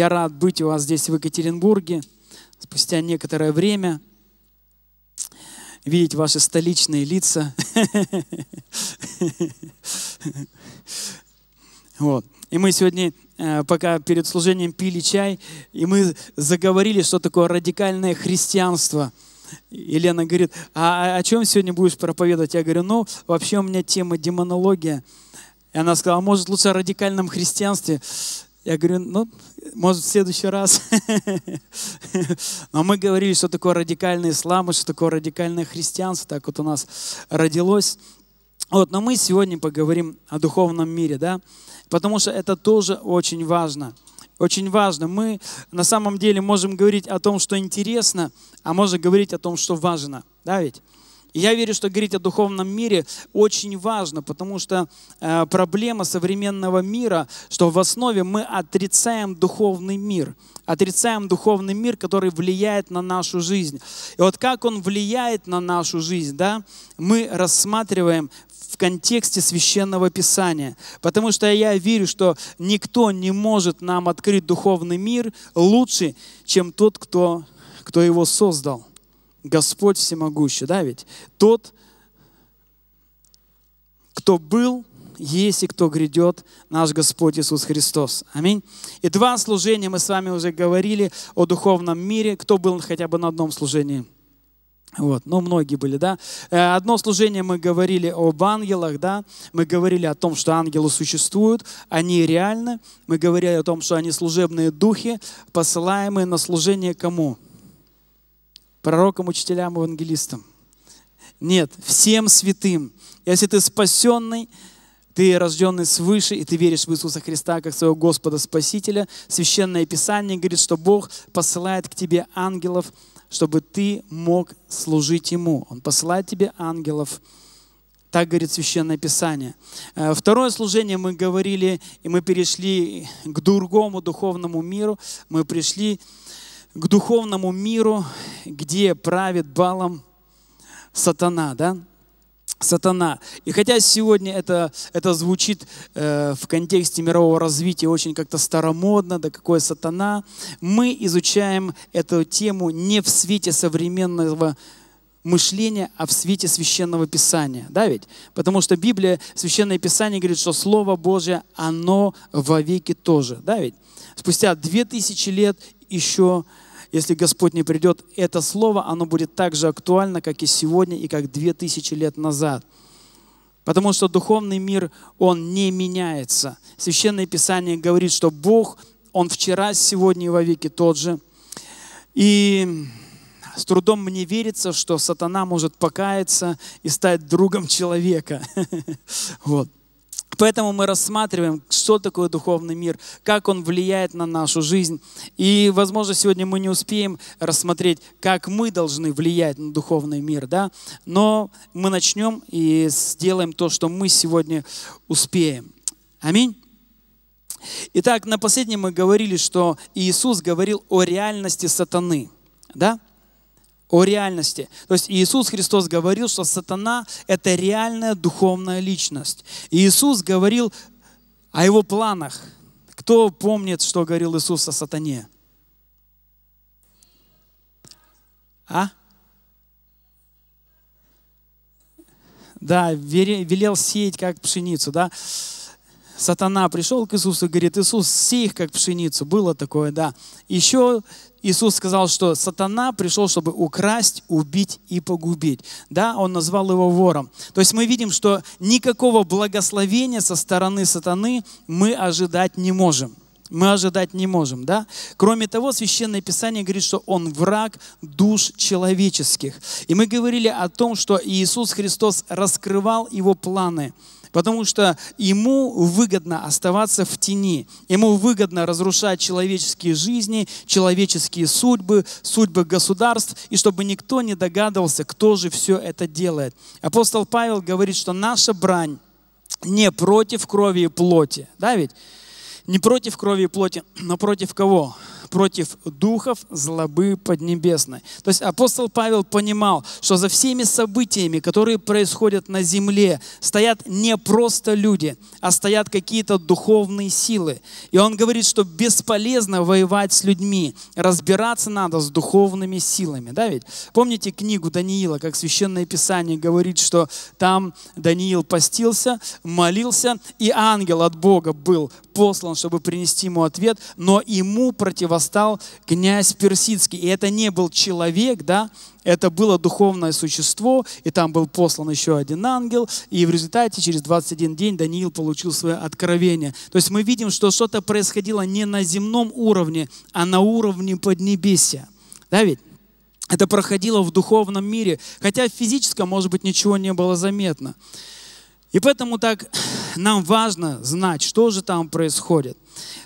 Я рад быть у вас здесь, в Екатеринбурге, спустя некоторое время, видеть ваши столичные лица. Вот. И мы сегодня, пока перед служением пили чай, и мы заговорили, что такое радикальное христианство. Елена говорит: а о чем сегодня будешь проповедовать? Я говорю: ну, вообще у меня тема демонология. И она сказала: может, лучше о радикальном христианстве? Я говорю: ну, может, в следующий раз. Но мы говорили, что такое радикальный ислам, что такое радикальное христианство. Так вот у нас родилось. Вот, но мы сегодня поговорим о духовном мире, да? Потому что это тоже очень важно. Очень важно. Мы на самом деле можем говорить о том, что интересно, а можем говорить о том, что важно. Да ведь? И я верю, что говорить о духовном мире очень важно, потому что проблема современного мира, что в основе мы отрицаем духовный мир. Отрицаем духовный мир, который влияет на нашу жизнь. И вот как он влияет на нашу жизнь, да, мы рассматриваем в контексте Священного Писания. Потому что я верю, что никто не может нам открыть духовный мир лучше, чем тот, кто его создал. Господь всемогущий, да ведь? Тот, кто был, есть и кто грядет, наш Господь Иисус Христос. Аминь. И два служения мы с вами уже говорили о духовном мире. Кто был хотя бы на одном служении? Вот, ну, многие были, да. Одно служение мы говорили об ангелах, да. Мы говорили о том, что ангелы существуют, они реальны. Мы говорили о том, что они служебные духи, посылаемые на служение кому? Пророкам, учителям, евангелистам. Нет, всем святым. Если ты спасенный, ты рожденный свыше, и ты веришь в Иисуса Христа как своего Господа Спасителя, Священное Писание говорит, что Бог посылает к тебе ангелов, чтобы ты мог служить Ему. Он посылает тебе ангелов. Так говорит Священное Писание. Второе служение мы говорили, и мы перешли к другому духовному миру. Мы пришли к духовному миру, где правит балом сатана, да? Сатана. И хотя сегодня это звучит в контексте мирового развития очень как-то старомодно, да какой сатана, мы изучаем эту тему не в свете современного мышления, а в свете Священного Писания, да ведь? Потому что Библия, Священное Писание говорит, что Слово Божье, оно вовеки тоже, да ведь? Спустя 2000 лет еще, если Господь не придет, это слово, оно будет так же актуально, как и сегодня, и как 2000 лет назад. Потому что духовный мир, он не меняется. Священное Писание говорит, что Бог, Он вчера, сегодня и вовеки тот же. И с трудом мне верится, что сатана может покаяться и стать другом человека. Вот. Поэтому мы рассматриваем, что такое духовный мир, как он влияет на нашу жизнь. И, возможно, сегодня мы не успеем рассмотреть, как мы должны влиять на духовный мир, да? Но мы начнем и сделаем то, что мы сегодня успеем. Аминь. Итак, на последнем мы говорили, что Иисус говорил о реальности сатаны, да? О реальности. То есть Иисус Христос говорил, что сатана – это реальная духовная личность. Иисус говорил о его планах. Кто помнит, что говорил Иисус о сатане? А? Да, велел сеять, как пшеницу, да? Сатана пришел к Иисусу и говорит: Иисус, сей их, как пшеницу. Было такое, да. Еще Иисус сказал, что сатана пришел, чтобы украсть, убить и погубить. Да, он назвал его вором. То есть мы видим, что никакого благословения со стороны сатаны мы ожидать не можем. Мы ожидать не можем, да? Кроме того, Священное Писание говорит, что он враг душ человеческих. И мы говорили о том, что Иисус Христос раскрывал его планы. Потому что ему выгодно оставаться в тени. Ему выгодно разрушать человеческие жизни, человеческие судьбы, судьбы государств, и чтобы никто не догадывался, кто же все это делает. Апостол Павел говорит, что наша брань не против крови и плоти. Да ведь? Не против крови и плоти, но против кого? против духов злобы поднебесной. То есть апостол Павел понимал, что за всеми событиями, которые происходят на земле, стоят не просто люди, а стоят какие-то духовные силы. И он говорит, что бесполезно воевать с людьми, разбираться надо с духовными силами. Да ведь? Помните книгу Даниила, как Священное Писание говорит, что там Даниил постился, молился, и ангел от Бога был послан, чтобы принести ему ответ, но ему противостал князь персидский. И это не был человек, да, это было духовное существо, и там был послан еще один ангел, и в результате через 21 день Даниил получил свое откровение. То есть мы видим, что что-то происходило не на земном уровне, а на уровне поднебесия. Да ведь? Это проходило в духовном мире, хотя в физическом, может быть, ничего не было заметно. И поэтому так нам важно знать, что же там происходит.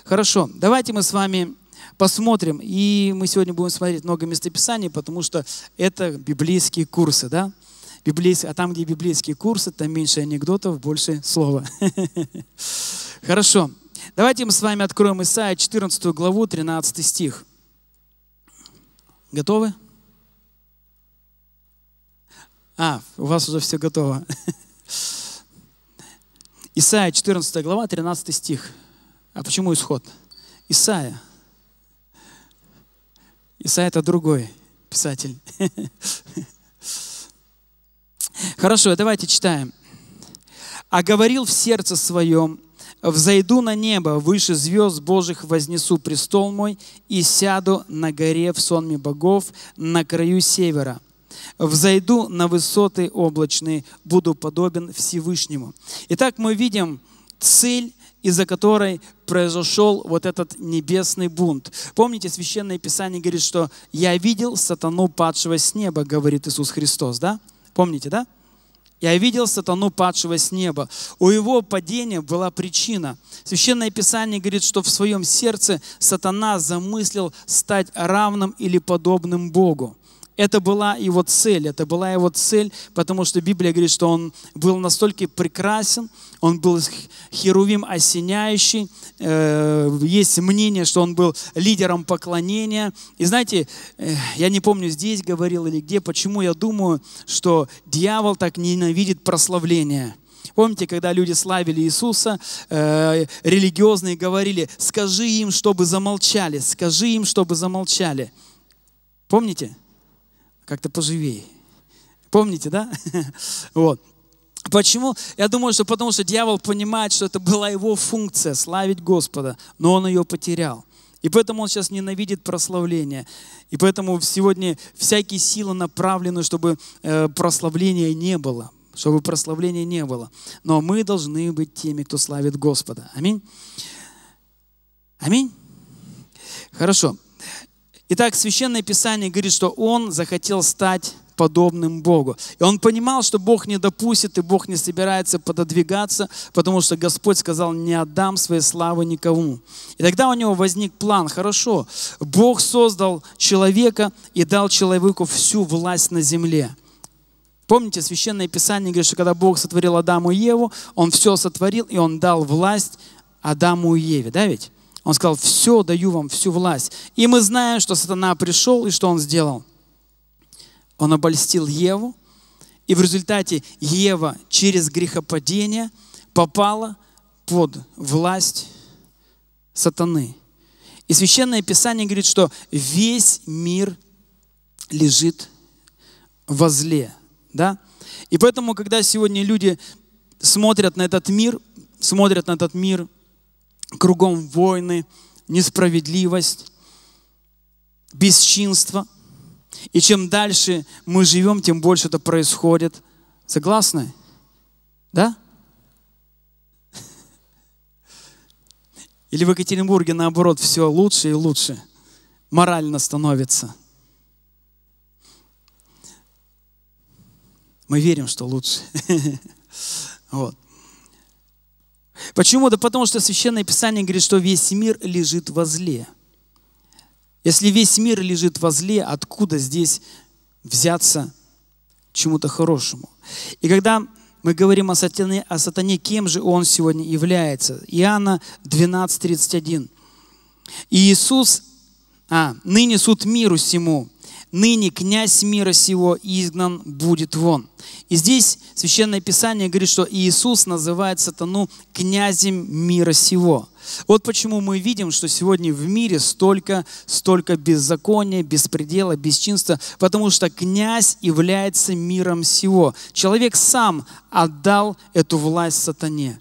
Хорошо, давайте мы с вами посмотрим. И мы сегодня будем смотреть много местописаний, потому что это библейские курсы, да? А там, где библейские курсы, там меньше анекдотов, больше слова. Хорошо, давайте мы с вами откроем Исаию 14 главу, 13 стих. Готовы? У вас уже все готово. Исаия 14 глава, 13 стих. А почему исход? Исаия. Исаия — это другой писатель. Хорошо, давайте читаем. «А говорил в сердце своем: взойду на небо, выше звезд Божьих вознесу престол мой и сяду на горе в сонме богов, на краю севера. Взойду на высоты облачные, буду подобен Всевышнему». Итак, мы видим цель, из-за которой произошел вот этот небесный бунт. Помните, Священное Писание говорит, что «я видел сатану, падшего с неба», говорит Иисус Христос, да? Помните, да? «Я видел сатану, падшего с неба». У его падения была причина. Священное Писание говорит, что в своем сердце сатана замыслил стать равным или подобным Богу. Это была его цель, потому что Библия говорит, что он был настолько прекрасен, он был херувим осеняющий, есть мнение, что он был лидером поклонения. И знаете, я не помню, здесь говорил или где, почему я думаю, что дьявол так ненавидит прославление. Помните, когда люди славили Иисуса, религиозные говорили: «Скажи им, чтобы замолчали, скажи им, чтобы замолчали». Помните? Как-то поживее. Помните, да? Вот. Почему? Я думаю, что потому что дьявол понимает, что это была его функция — славить Господа, но он ее потерял. И поэтому он сейчас ненавидит прославление. И поэтому сегодня всякие силы направлены, чтобы прославления не было. Но мы должны быть теми, кто славит Господа. Аминь? Аминь? Хорошо. Итак, Священное Писание говорит, что он захотел стать подобным Богу. И он понимал, что Бог не допустит, и Бог не собирается пододвигаться, потому что Господь сказал: не отдам своей славы никому. И тогда у него возник план. Хорошо, Бог создал человека и дал человеку всю власть на земле. Помните, Священное Писание говорит, что когда Бог сотворил Адаму и Еву, он все сотворил, и он дал власть Адаму и Еве. Да ведь? Он сказал: все, даю вам всю власть. И мы знаем, что сатана пришел, и что он сделал? Он обольстил Еву, и в результате Ева через грехопадение попала под власть сатаны. И Священное Писание говорит, что весь мир лежит во зле. Да? И поэтому, когда сегодня люди смотрят на этот мир, кругом войны, несправедливость, бесчинство. И чем дальше мы живем, тем больше это происходит. Согласны? Да? Или в Екатеринбурге, наоборот, все лучше и лучше. Морально становится. Мы верим, что лучше. Вот. Почему? Да потому что Священное Писание говорит, что весь мир лежит во зле. Если весь мир лежит во зле, откуда здесь взяться чему-то хорошему? И когда мы говорим о сатане, кем же он сегодня является? Иоанна 12:31. «И Иисус, Ныне суд миру сему, ныне князь мира сего изгнан будет вон. И здесь Священное Писание говорит, что Иисус называет сатану князем мира сего. Вот почему мы видим, что сегодня в мире столько беззакония, беспредела, бесчинства, потому что князь является миром сего. Человек сам отдал эту власть сатане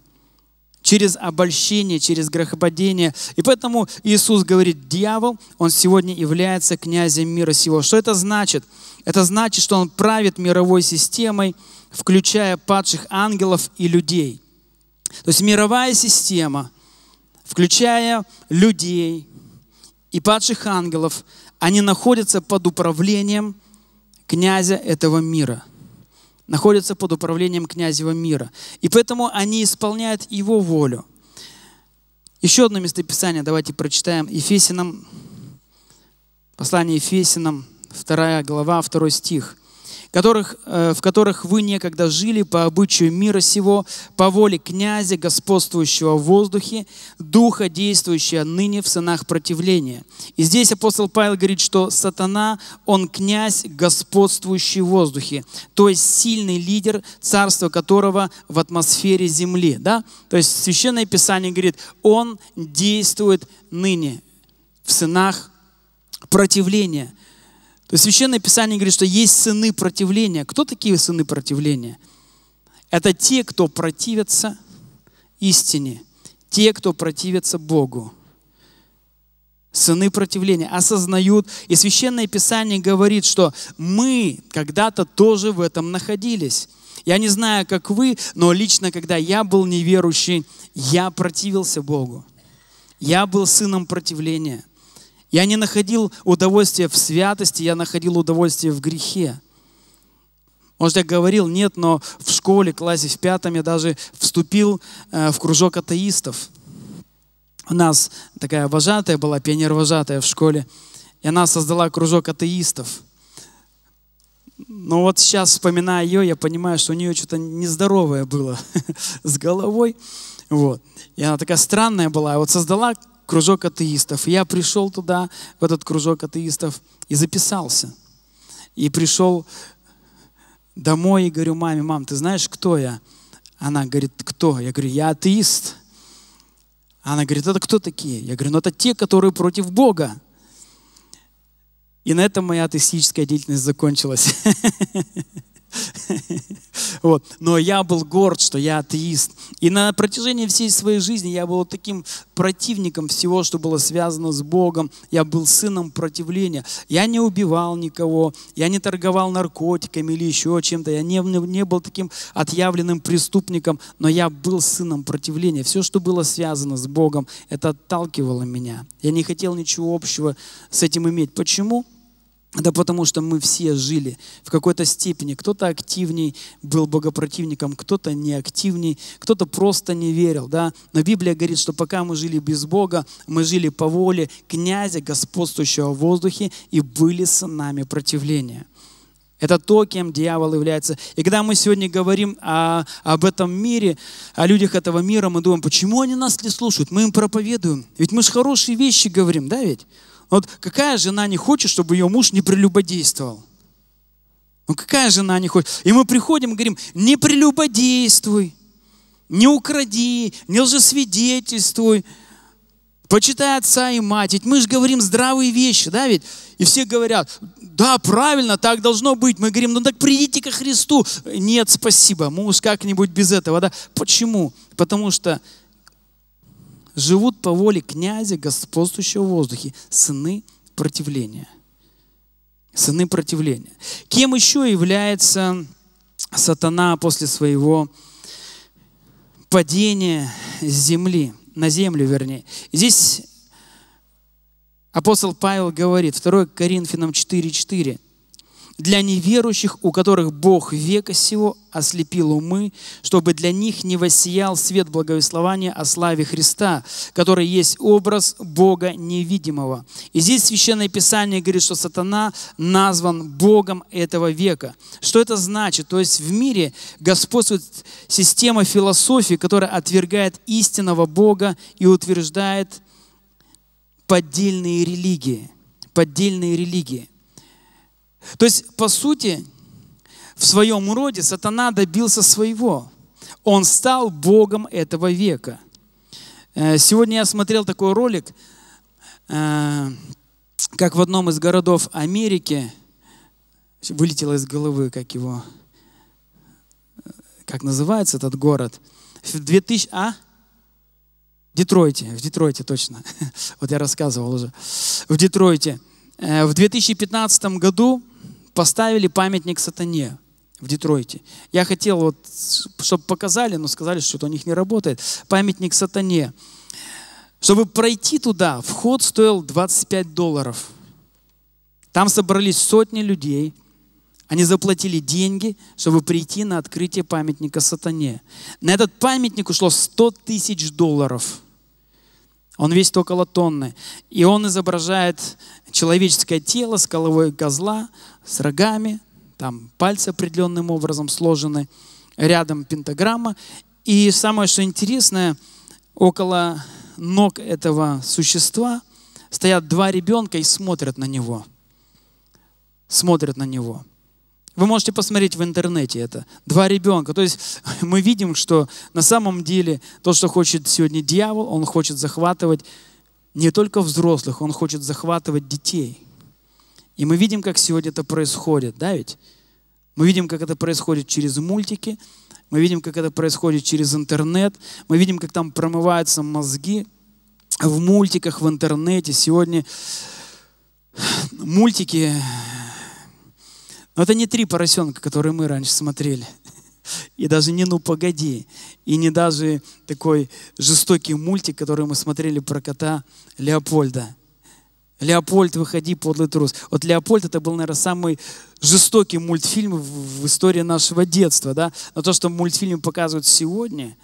через обольщение, через грехопадение. И поэтому Иисус говорит, дьявол, он сегодня является князем мира сего. Что это значит? Это значит, что он правит мировой системой, включая падших ангелов и людей. То есть мировая система, включая людей и падших ангелов, они находятся под управлением князя этого мира. Находятся под управлением князя мира. И поэтому они исполняют его волю. Еще одно местописание давайте прочитаем. Ефесянам, послание Ефесянам, 2 глава, 2 стих. «В которых вы некогда жили по обычаю мира сего, по воле князя, господствующего в воздухе, духа, действующего ныне в сынах противления». И здесь апостол Павел говорит, что сатана, он князь, господствующий в воздухе, то есть сильный лидер, царство которого в атмосфере земли. Да? То есть Священное Писание говорит, он действует ныне в сынах противления. То есть Священное Писание говорит, что есть сыны противления. Кто такие сыны противления? Это те, кто противятся истине, те, кто противятся Богу. Сыны противления осознают. И Священное Писание говорит, что мы когда-то тоже в этом находились. Я не знаю, как вы, но лично, когда я был неверующий, я противился Богу. Я был сыном противления. Я не находил удовольствия в святости, я находил удовольствие в грехе. Может, я говорил, нет, но в школе, классе в 5 я даже вступил в кружок атеистов. У нас такая вожатая была, пионер-вожатая в школе, и она создала кружок атеистов. Но вот сейчас, вспоминая ее, я понимаю, что у нее что-то нездоровое было с головой. Вот. И она такая странная была, вот создала кружок атеистов. Я пришел туда, в этот кружок атеистов, и записался. И пришел домой и говорю маме: мам, ты знаешь, кто я? Она говорит: кто? Я говорю: я атеист. Она говорит: это кто такие? Я говорю: ну это те, которые против Бога. И на этом моя атеистическая деятельность закончилась. Вот. Но я был горд, что я атеист. И на протяжении всей своей жизни я был таким противником всего, что было связано с Богом. Я был сыном противления. Я не убивал никого, я не торговал наркотиками или еще чем-то. Я не был таким отъявленным преступником, но я был сыном противления. Все, что было связано с Богом, это отталкивало меня. Я не хотел ничего общего с этим иметь. Почему? Да потому что мы все жили в какой-то степени. Кто-то активней был богопротивником, кто-то не активней, кто-то просто не верил. Да? Но Библия говорит, что пока мы жили без Бога, мы жили по воле князя, господствующего в воздухе, и были сынами противления. Это то, кем дьявол является. И когда мы сегодня говорим об этом мире, о людях этого мира, мы думаем, почему они нас не слушают? Мы им проповедуем. Ведь мы же хорошие вещи говорим, да ведь? Вот какая жена не хочет, чтобы ее муж не прелюбодействовал? Ну какая жена не хочет? И мы приходим и говорим: не прелюбодействуй, не укради, не лжесвидетельствуй, почитай отца и мать. Ведь мы же говорим здравые вещи, да ведь? И все говорят: да, правильно, так должно быть. Мы говорим: ну так придите ко Христу. Нет, спасибо, мы уж как-нибудь без этого, да? Почему? Потому что живут по воле князя, господствующего в воздухе, сыны противления. Сыны противления. Кем еще является сатана после своего падения с земли, на землю, вернее? Здесь апостол Павел говорит, 2 Коринфянам 4:4. «Для неверующих, у которых Бог века сего ослепил умы, чтобы для них не воссиял свет благовествования о славе Христа, который есть образ Бога невидимого». И здесь Священное Писание говорит, что сатана назван Богом этого века. Что это значит? То есть в мире господствует система философии, которая отвергает истинного Бога и утверждает поддельные религии. поддельные религии. То есть, по сути, в своем роде сатана добился своего. Он стал богом этого века. Сегодня я смотрел такой ролик, как в одном из городов Америки, вылетело из головы, как называется этот город. В Детройте точно. Вот я рассказывал уже. В Детройте. В 2015 году поставили памятник сатане в Детройте. Я хотел, вот, чтобы показали, но сказали, что это у них не работает. Памятник сатане. Чтобы пройти туда, вход стоил $25. Там собрались сотни людей. Они заплатили деньги, чтобы прийти на открытие памятника сатане. На этот памятник ушло $100 тысяч. Он весит около тонны. И он изображает человеческое тело с головой козла, с рогами. Там пальцы определенным образом сложены. Рядом пентаграмма. И самое, что интересное, около ног этого существа стоят два ребенка и смотрят на него. Смотрят на него. Вы можете посмотреть в интернете это. Два ребенка. То есть мы видим, что на самом деле то, что хочет сегодня дьявол, он хочет захватывать не только взрослых, он хочет захватывать детей. И мы видим, как сегодня это происходит, да ведь? Мы видим, как это происходит через мультики, мы видим, как это происходит через интернет, мы видим, как там промываются мозги в мультиках, в интернете. Сегодня мультики... Но это не три поросенка, которые мы раньше смотрели. И даже не «Ну, погоди». И не даже такой жестокий мультик, который мы смотрели про кота Леопольда. «Леопольд, выходи, подлый трус». Вот «Леопольд» — это был, наверное, самый жестокий мультфильм в истории нашего детства. Да? Но то, что мультфильмы показывают сегодня...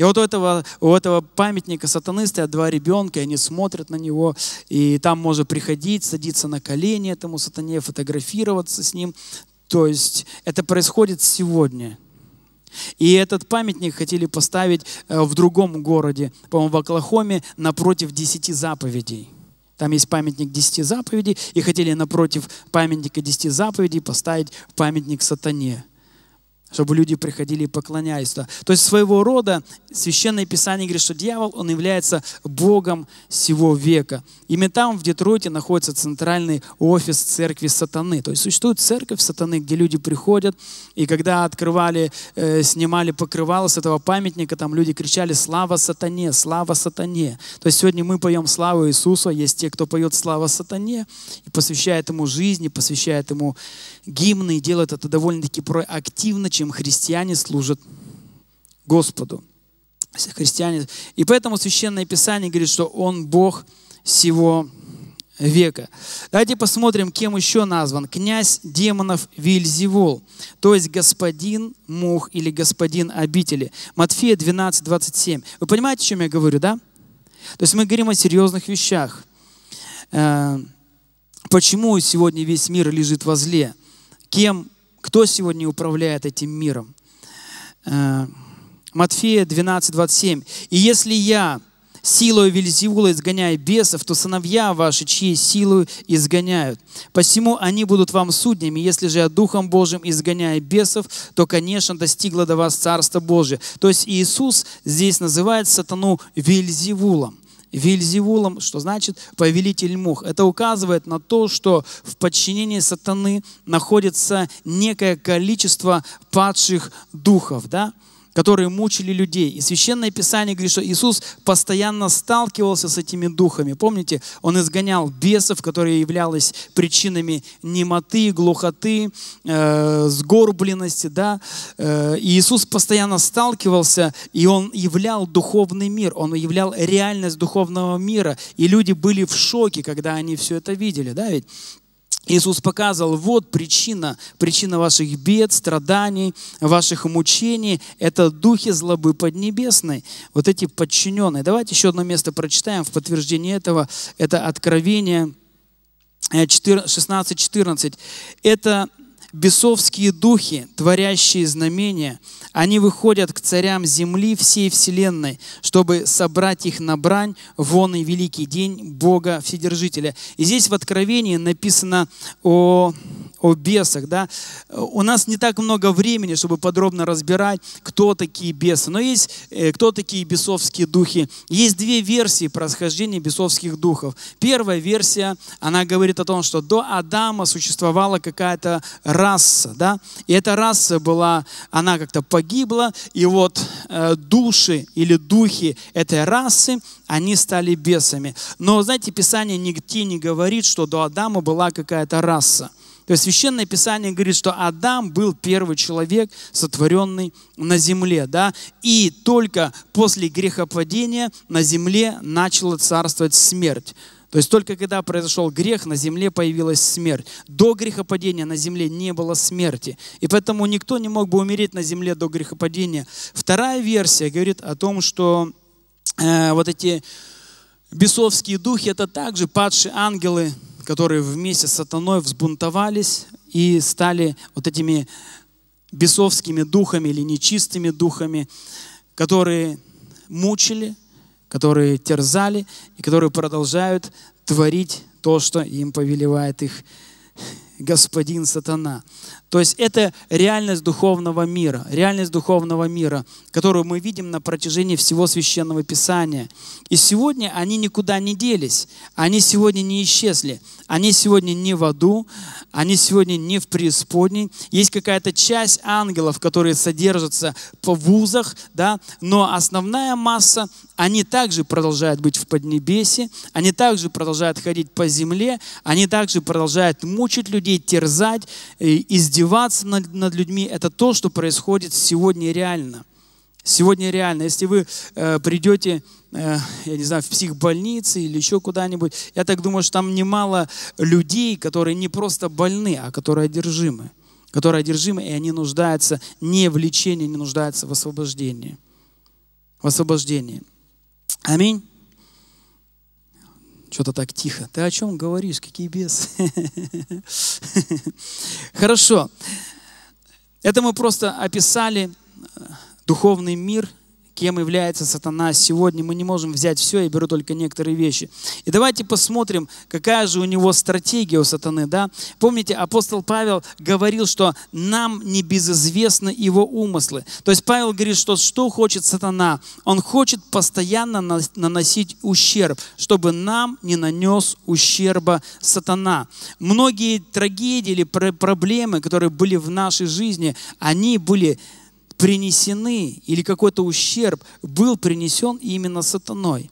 И вот у этого памятника сатаны стоят два ребенка, и они смотрят на него, и там можно приходить, садиться на колени этому сатане, фотографироваться с ним. То есть это происходит сегодня. И этот памятник хотели поставить в другом городе, по-моему, в Оклахоме, напротив 10 заповедей. Там есть памятник 10 заповедей, и хотели напротив памятника 10 заповедей поставить памятник сатане, чтобы люди приходили и поклонялись. То есть своего рода Священное Писание говорит, что дьявол, он является богом всего века. Именно там, в Детройте, находится центральный офис церкви сатаны. То есть существует церковь сатаны, где люди приходят, и когда открывали, снимали покрывало с этого памятника, там люди кричали «Слава сатане! Слава сатане!». То есть сегодня мы поем славу Иисуса, есть те, кто поет «Слава сатане», и посвящает ему жизнь, и посвящает ему гимны, и делает это довольно-таки проактивно, чем христиане служат Господу. Христиане. И поэтому Священное Писание говорит, что Он Бог всего века. Давайте посмотрим, кем еще назван. Князь демонов Вельзевул, то есть господин мух или господин обители. Матфея 12, 27. Вы понимаете, о чем я говорю, да? То есть мы говорим о серьезных вещах. Почему сегодня весь мир лежит во зле? Кто сегодня управляет этим миром? Матфея 12, 27. «И если я силою Вельзевула изгоняю бесов, то сыновья ваши, чьи силою изгоняют. Посему они будут вам судьями. Если же я Духом Божьим изгоняю бесов, то, конечно, достигло до вас Царство Божие». То есть Иисус здесь называет сатану Вельзевулом. Вельзевулом, что значит «повелитель мух». Это указывает на то, что в подчинении сатаны находится некое количество падших духов, да, которые мучили людей. И Священное Писание говорит, что Иисус постоянно сталкивался с этими духами. Помните, Он изгонял бесов, которые являлись причинами немоты, глухоты, сгорбленности. Да? Иисус постоянно сталкивался, и Он являл духовный мир, Он являл реальность духовного мира. И люди были в шоке, когда они все это видели. Да, ведь? Иисус показывал, вот причина ваших бед, страданий, ваших мучений. Это духи злобы поднебесной, вот эти подчиненные. Давайте еще одно место прочитаем в подтверждение этого. Это Откровение 16:14. Это бесовские духи, творящие знамения, они выходят к царям земли всей вселенной, чтобы собрать их на брань вон и великий день Бога Вседержителя». И здесь в Откровении написано о бесах. Да? У нас не так много времени, чтобы подробно разбирать, кто такие бесы. Но есть кто такие бесовские духи. Есть две версии происхождения бесовских духов. Первая версия, она говорит о том, что до Адама существовала какая-то раса. Да? И эта раса была, она как-то погибла. И вот души или духи этой расы, они стали бесами. Но, знаете, Писание нигде не говорит, что до Адама была какая-то раса. То есть Священное Писание говорит, что Адам был первый человек, сотворенный на земле. Да? И только после грехопадения на земле начала царствовать смерть. То есть только когда произошел грех, на земле появилась смерть. До грехопадения на земле не было смерти. И поэтому никто не мог бы умереть на земле до грехопадения. Вторая версия говорит о том, что вот эти бесовские духи — это также падшие ангелы, которые вместе с сатаной взбунтовались и стали вот этими бесовскими духами или нечистыми духами, которые мучили, которые терзали и которые продолжают творить то, что им повелевает их господин сатана. То есть это реальность духовного мира, которую мы видим на протяжении всего Священного Писания. И сегодня они никуда не делись, они сегодня не исчезли, они сегодня не в аду, они сегодня не в преисподней. Есть какая-то часть ангелов, которые содержатся в вузах, да? Но основная масса, они также продолжают быть в поднебесье, они также продолжают ходить по земле, они также продолжают мучить людей, терзать, издеваться над людьми. Это то, что происходит сегодня реально. Сегодня реально. Если вы придете, я не знаю, в психбольнице или еще куда-нибудь, я так думаю, что там немало людей, которые не просто больны, а которые одержимы. Которые одержимы, и они нуждаются не в лечении, не нуждаются в освобождении. В освобождении. Аминь. Что-то так тихо. Ты о чем говоришь? Какие бесы? Хорошо. Это мы просто описали духовный мир, кем является сатана сегодня. Мы не можем взять все, я беру только некоторые вещи. И давайте посмотрим, какая же у него стратегия у сатаны. Да? Помните, апостол Павел говорил, что нам не безизвестны его умыслы. То есть Павел говорит, что хочет сатана? Он хочет постоянно наносить ущерб, чтобы нам не нанес ущерба сатана. Многие трагедии или проблемы, которые были в нашей жизни, они были принесены, или какой-то ущерб был принесен именно сатаной.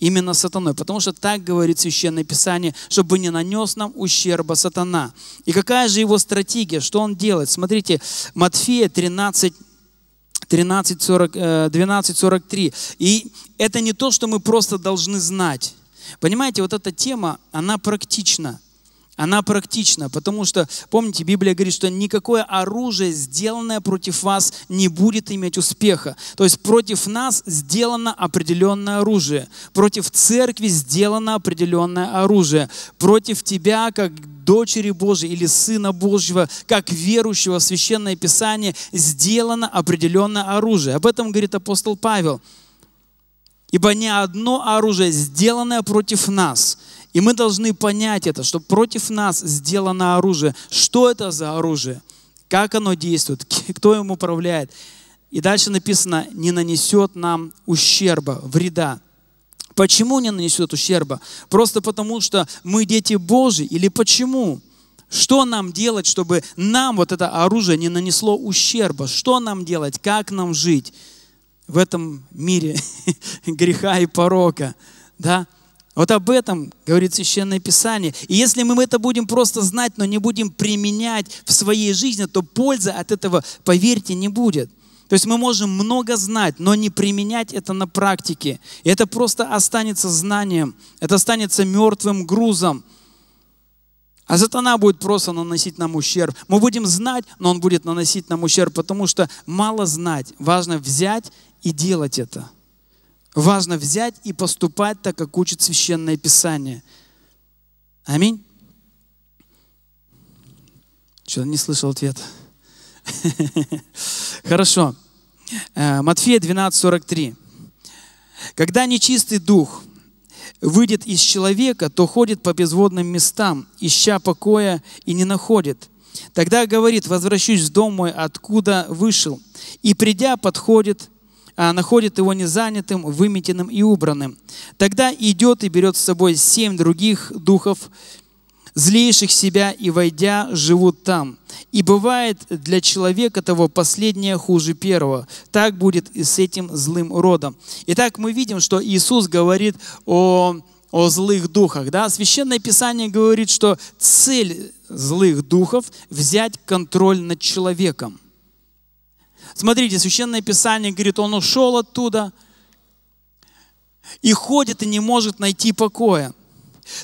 Именно сатаной, потому что так говорит Священное Писание, чтобы не нанес нам ущерба сатана. И какая же его стратегия, что он делает? Смотрите, Матфея 12:43. И это не то, что мы просто должны знать. Понимаете, вот эта тема, она практична. Она практична, потому что, помните, Библия говорит, что никакое оружие, сделанное против вас, не будет иметь успеха. То есть против нас сделано определенное оружие. Против церкви сделано определенное оружие. Против тебя, как дочери Божьей или сына Божьего, как верующего в Священное Писание, сделано определенное оружие. Об этом говорит апостол Павел. «Ибо ни одно оружие, сделанное против нас». И мы должны понять это, что против нас сделано оружие. Что это за оружие? Как оно действует? Кто им управляет? И дальше написано, не нанесет нам ущерба, вреда. Почему не нанесет ущерба? Просто потому, что мы дети Божьи? Или почему? Что нам делать, чтобы нам вот это оружие не нанесло ущерба? Что нам делать? Как нам жить в этом мире греха и порока? Да? Вот об этом говорит Священное Писание. И если мы это будем просто знать, но не будем применять в своей жизни, то пользы от этого, поверьте, не будет. То есть мы можем много знать, но не применять это на практике. И это просто останется знанием, это останется мертвым грузом. А сатана будет просто наносить нам ущерб. Мы будем знать, но он будет наносить нам ущерб, потому что мало знать, важно взять и делать это. Важно взять и поступать так, как учит Священное Писание. Аминь. Что-то не слышал ответ. Хорошо. Матфея 12:43. Когда нечистый дух выйдет из человека, то ходит по безводным местам, ища покоя и не находит. Тогда говорит: возвращусь в дом мой, откуда вышел. И придя, находит его незанятым, выметенным и убранным. Тогда идет и берет с собой 7 других духов, злейших себя, и, войдя, живут там. И бывает для человека того последнее хуже первого. Так будет и с этим злым родом. Итак, мы видим, что Иисус говорит о злых духах. Да? Священное Писание говорит, что цель злых духов – взять контроль над человеком. Смотрите, Священное Писание говорит, он ушел оттуда и ходит, и не может найти покоя.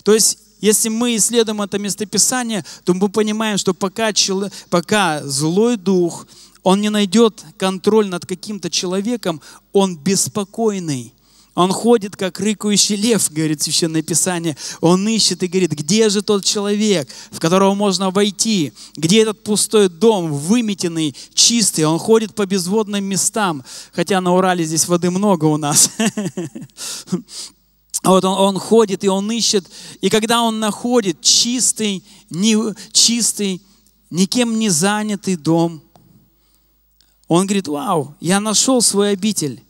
То есть, если мы исследуем это местописание, то мы понимаем, что пока злой дух, он не найдет контроль над каким-то человеком, он беспокойный. Он ходит, как рыкающий лев, говорит Священное Писание. Он ищет и говорит, где же тот человек, в которого можно войти? Где этот пустой дом, выметенный, чистый? Он ходит по безводным местам. Хотя на Урале здесь воды много у нас. Вот он ходит и он ищет. И когда он находит чистый, никем не занятый дом, он говорит, вау, я нашел свой обитель.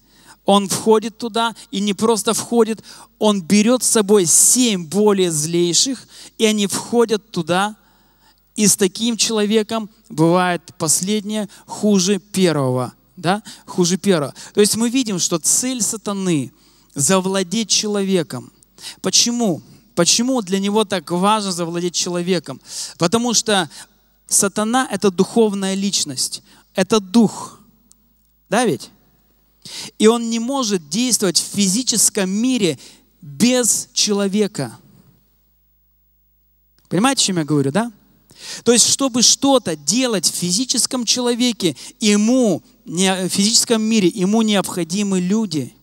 Он входит туда, и не просто входит, он берет с собой 7 более злейших, и они входят туда, и с таким человеком бывает последнее хуже первого. Да? Хуже первого. То есть мы видим, что цель сатаны – завладеть человеком. Почему? Почему для него так важно завладеть человеком? Потому что сатана – это духовная личность, это дух. Да ведь? И он не может действовать в физическом мире без человека. Понимаете, о чем я говорю, да? То есть, чтобы что-то делать в физическом человеке, в физическом мире, ему необходимы люди.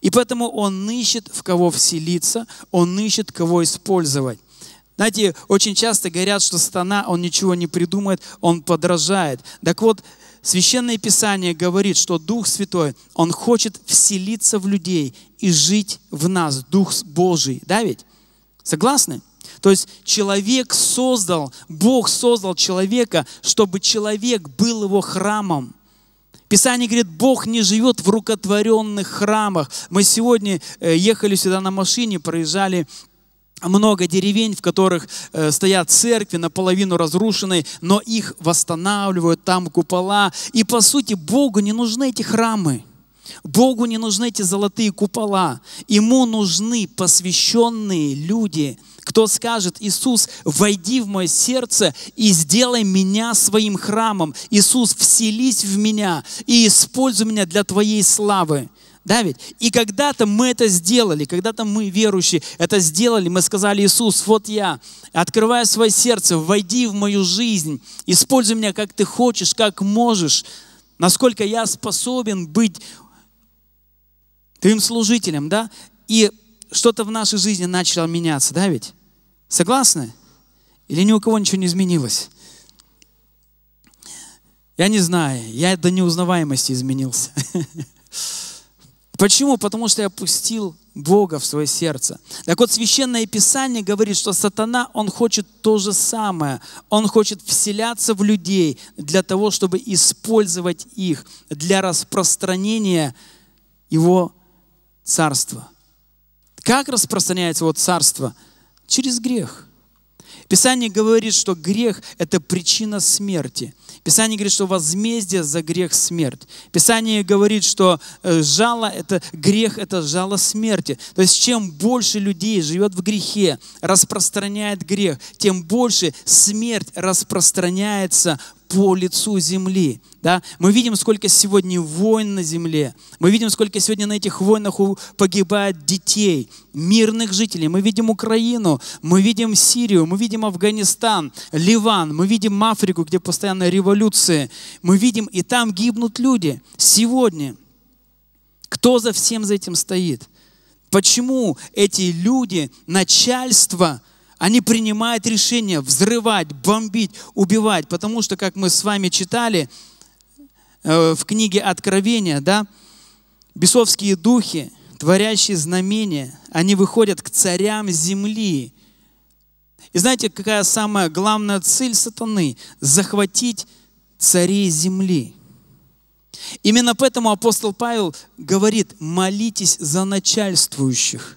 И поэтому он ищет, в кого вселиться, он ищет, кого использовать. Знаете, очень часто говорят, что сатана, он ничего не придумает, он подражает. Так вот, Священное Писание говорит, что Дух Святой, Он хочет вселиться в людей и жить в нас, Дух Божий. Да ведь? Согласны? То есть Бог создал человека, чтобы человек был его храмом. Писание говорит, Бог не живет в рукотворенных храмах. Мы сегодня ехали сюда на машине, проезжали много деревень, в которых стоят церкви, наполовину разрушенные, но их восстанавливают, там купола. И по сути Богу не нужны эти храмы, Богу не нужны эти золотые купола. Ему нужны посвященные люди, кто скажет: Иисус, войди в мое сердце и сделай меня своим храмом. Иисус, вселись в меня и используй меня для Твоей славы. Да ведь? И когда-то мы это сделали, когда-то мы, верующие, это сделали, мы сказали: Иисус, вот я, открываю свое сердце, войди в мою жизнь, используй меня, как ты хочешь, как можешь, насколько я способен быть твоим служителем, да? И что-то в нашей жизни начало меняться, да ведь? Согласны? Или ни у кого ничего не изменилось? Я не знаю, я до неузнаваемости изменился. Почему? Потому что я пустил Бога в свое сердце. Так вот, Священное Писание говорит, что сатана, он хочет то же самое. Он хочет вселяться в людей для того, чтобы использовать их для распространения его царства. Как распространяется его царство? Через грех. Писание говорит, что грех – это причина смерти. Писание говорит, что возмездие за грех – смерть. Писание говорит, что грех – это жало смерти. То есть, чем больше людей живет в грехе, распространяет грех, тем больше смерть распространяется по лицу земли. Да? Мы видим, сколько сегодня войн на земле. Мы видим, сколько сегодня на этих войнах погибает детей, мирных жителей. Мы видим Украину, мы видим Сирию, мы видим Афганистан, Ливан, мы видим Африку, где постоянно революции. Мы видим, и там гибнут люди. Сегодня. Кто за всем этим стоит? Почему эти люди, начальство, Они принимают решение взрывать, бомбить, убивать, потому что, как мы с вами читали в книге Откровения, да, бесовские духи, творящие знамения, они выходят к царям земли. И знаете, какая самая главная цель сатаны? Захватить царей земли. Именно поэтому апостол Павел говорит: молитесь за начальствующих.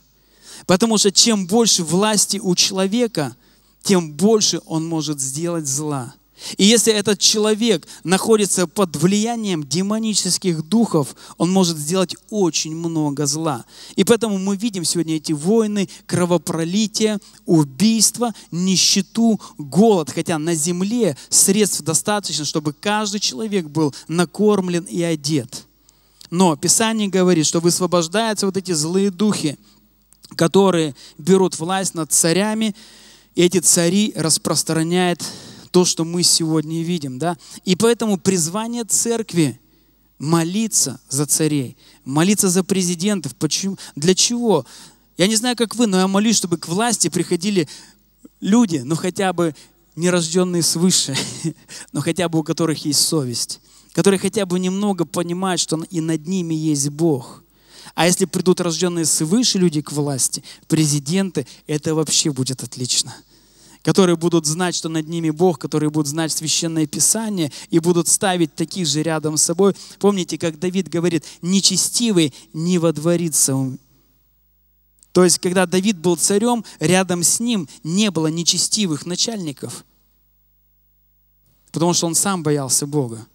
Потому что чем больше власти у человека, тем больше он может сделать зла. И если этот человек находится под влиянием демонических духов, он может сделать очень много зла. И поэтому мы видим сегодня эти войны, кровопролитие, убийства, нищету, голод. Хотя на земле средств достаточно, чтобы каждый человек был накормлен и одет. Но Писание говорит, что высвобождаются вот эти злые духи, которые берут власть над царями, и эти цари распространяют то, что мы сегодня видим, да? И поэтому призвание церкви молиться за царей, молиться за президентов. Почему? Для чего? Я не знаю, как вы, но я молюсь, чтобы к власти приходили люди, ну хотя бы не рожденные свыше, но хотя бы у которых есть совесть, которые хотя бы немного понимают, что и над ними есть Бог. А если придут рожденные свыше люди к власти, президенты, это вообще будет отлично. Которые будут знать, что над ними Бог, которые будут знать Священное Писание и будут ставить таких же рядом с собой. Помните, как Давид говорит: «Нечестивый не водворится». То есть, когда Давид был царем, рядом с ним не было нечестивых начальников, потому что он сам боялся Бога.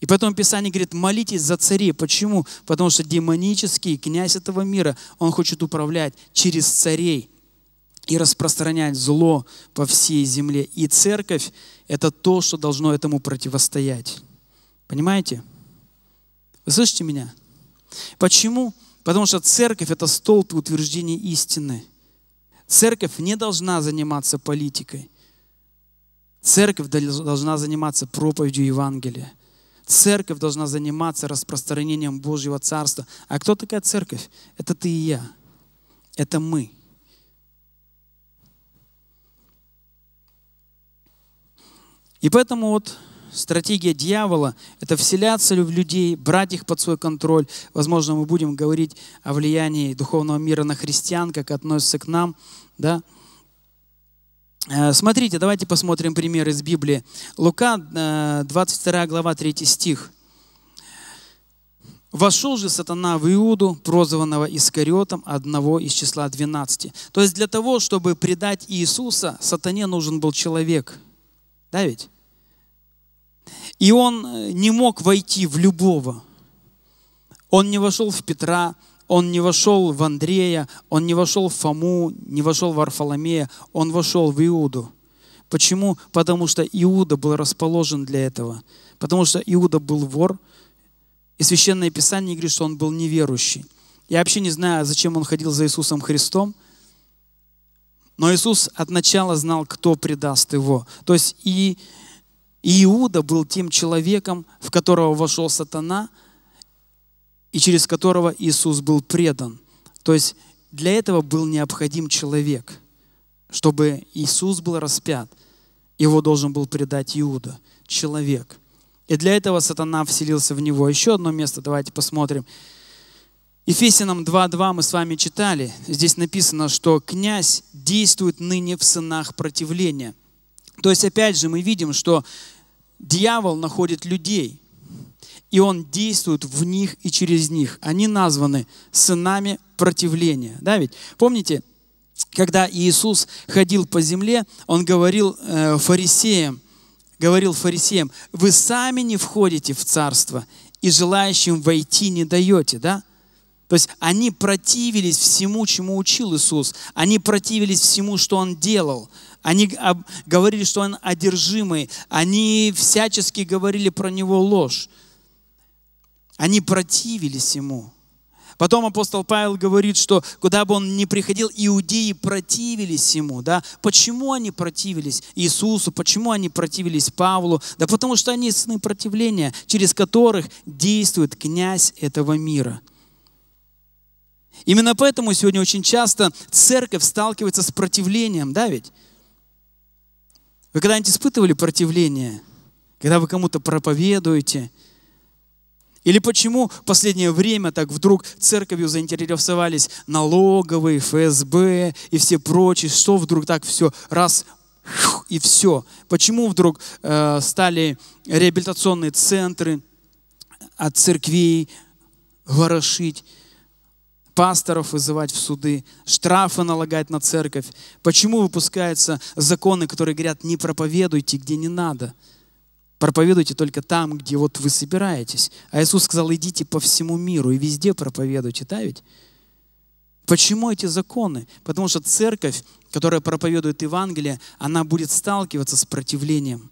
И потом Писание говорит: молитесь за царей. Почему? Потому что демонический князь этого мира, он хочет управлять через царей и распространять зло по всей земле. И церковь — это то, что должно этому противостоять. Понимаете? Вы слышите меня? Почему? Потому что церковь — это столб и утверждение истины. Церковь не должна заниматься политикой. Церковь должна заниматься проповедью Евангелия. Церковь должна заниматься распространением Божьего Царства. А кто такая церковь? Это ты и я. Это мы. И поэтому вот стратегия дьявола — это вселяться в людей, брать их под свой контроль. Возможно, мы будем говорить о влиянии духовного мира на христиан, как относятся к нам. Да? Смотрите, давайте посмотрим пример из Библии. Лука, 22 глава, 3 стих. «Вошел же сатана в Иуду, прозванного Искариотом, одного из числа 12». То есть для того, чтобы предать Иисуса, сатане нужен был человек. Да ведь? И он не мог войти в любого. Он не вошел в Петра, он не вошел в Андрея, он не вошел в Фому, не вошел в Варфоломея, он вошел в Иуду. Почему? Потому что Иуда был расположен для этого. Потому что Иуда был вор, и Священное Писание говорит, что он был неверующий. Я вообще не знаю, зачем он ходил за Иисусом Христом, но Иисус от начала знал, кто предаст Его. То есть и Иуда был тем человеком, в которого вошел сатана, и через которого Иисус был предан. То есть для этого был необходим человек, чтобы Иисус был распят. Его должен был предать Иуда, человек. И для этого сатана вселился в него. Еще одно место, давайте посмотрим. Ефесянам 2:2 мы с вами читали. Здесь написано, что князь действует ныне в сынах противления. То есть, опять же, мы видим, что дьявол находит людей, и он действует в них и через них. Они названы сынами противления. Да ведь? Помните, когда Иисус ходил по земле, он говорил фарисеям: «Вы сами не входите в царство и желающим войти не даете». Да? То есть они противились всему, чему учил Иисус. Они противились всему, что Он делал. Они говорили, что Он одержимый. Они всячески говорили про Него ложь. Они противились Ему. Потом апостол Павел говорит, что куда бы он ни приходил, иудеи противились Ему. Да? Почему они противились Иисусу? Почему они противились Павлу? Да потому что они сыны противления, через которых действует князь этого мира. Именно поэтому сегодня очень часто церковь сталкивается с противлением, да ведь? Вы когда-нибудь испытывали противление, когда вы кому-то проповедуете? Или почему в последнее время так вдруг церковью заинтересовались налоговые, ФСБ и все прочие? Что вдруг так все, раз и все? Почему вдруг стали реабилитационные центры от церквей ворошить, пасторов вызывать в суды, штрафы налагать на церковь? Почему выпускаются законы, которые говорят, не проповедуйте, где не надо? Проповедуйте только там, где вот вы собираетесь. А Иисус сказал, идите по всему миру и везде проповедуйте, да ведь? Почему эти законы? Потому что церковь, которая проповедует Евангелие, она будет сталкиваться с противлением.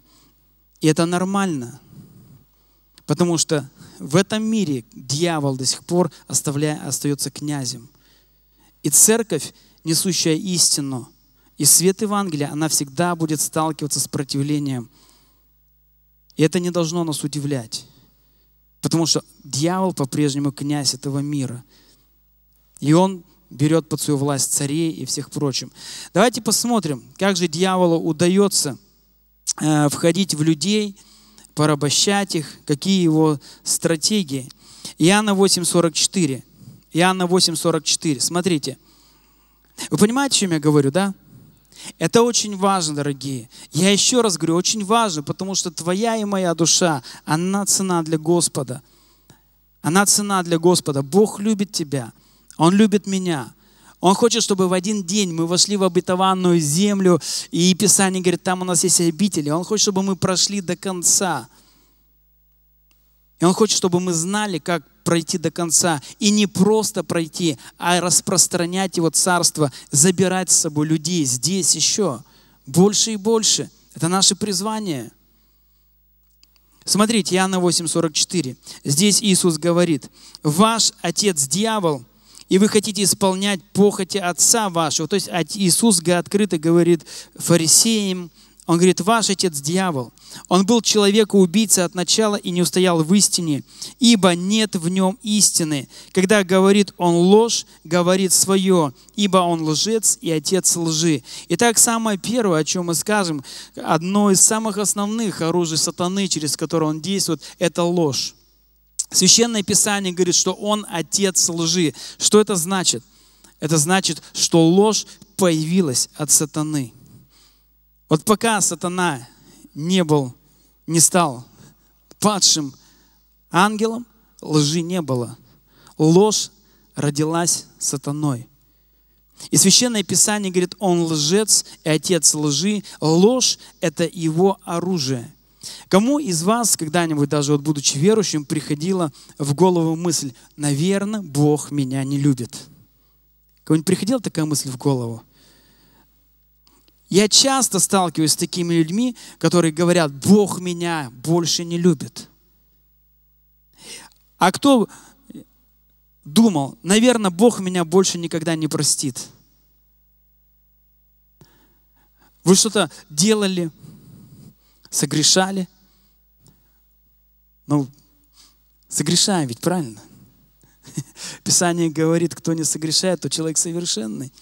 И это нормально. Потому что в этом мире дьявол до сих пор остается князем. И церковь, несущая истину и свет Евангелия, она всегда будет сталкиваться с противлением. И это не должно нас удивлять, потому что дьявол по-прежнему князь этого мира. И он берет под свою власть царей и всех прочим. Давайте посмотрим, как же дьяволу удается входить в людей, порабощать их, какие его стратегии. Иоанна 8:44. Иоанна 8:44. Смотрите. Вы понимаете, о чем я говорю, да? Это очень важно, дорогие. Я еще раз говорю, очень важно, потому что твоя и моя душа, она цена для Господа. Она цена для Господа. Бог любит тебя. Он любит меня. Он хочет, чтобы в один день мы вошли в обетованную землю, и Писание говорит, там у нас есть обители. Он хочет, чтобы мы прошли до конца. И Он хочет, чтобы мы знали, как пройти до конца. И не просто пройти, а распространять Его Царство, забирать с собой людей здесь еще. Больше и больше. Это наше призвание. Смотрите, Иоанна 8:44. Здесь Иисус говорит, «Ваш отец дьявол, и вы хотите исполнять похоти отца вашего». То есть Иисус открыто говорит фарисеям, Он говорит, «Ваш отец дьявол, он был человека-убийца от начала и не устоял в истине, ибо нет в нем истины. Когда говорит он ложь, говорит свое, ибо он лжец и отец лжи». Итак, самое первое, о чем мы скажем, одно из самых основных оружий сатаны, через которое он действует, это ложь. Священное Писание говорит, что он отец лжи. Что это значит? Это значит, что ложь появилась от сатаны. Вот пока сатана не стал падшим ангелом, лжи не было. Ложь родилась сатаной. И Священное Писание говорит, он лжец и отец лжи. Ложь – это его оружие. Кому из вас когда-нибудь, даже вот будучи верующим, приходила в голову мысль, наверное, Бог меня не любит? Кому-нибудь приходила такая мысль в голову? Я часто сталкиваюсь с такими людьми, которые говорят, Бог меня больше не любит. А кто думал, наверное, Бог меня больше никогда не простит? Вы что-то делали, согрешали? Ну, согрешаем ведь, правильно? Писание говорит, кто не согрешает, то человек совершенный.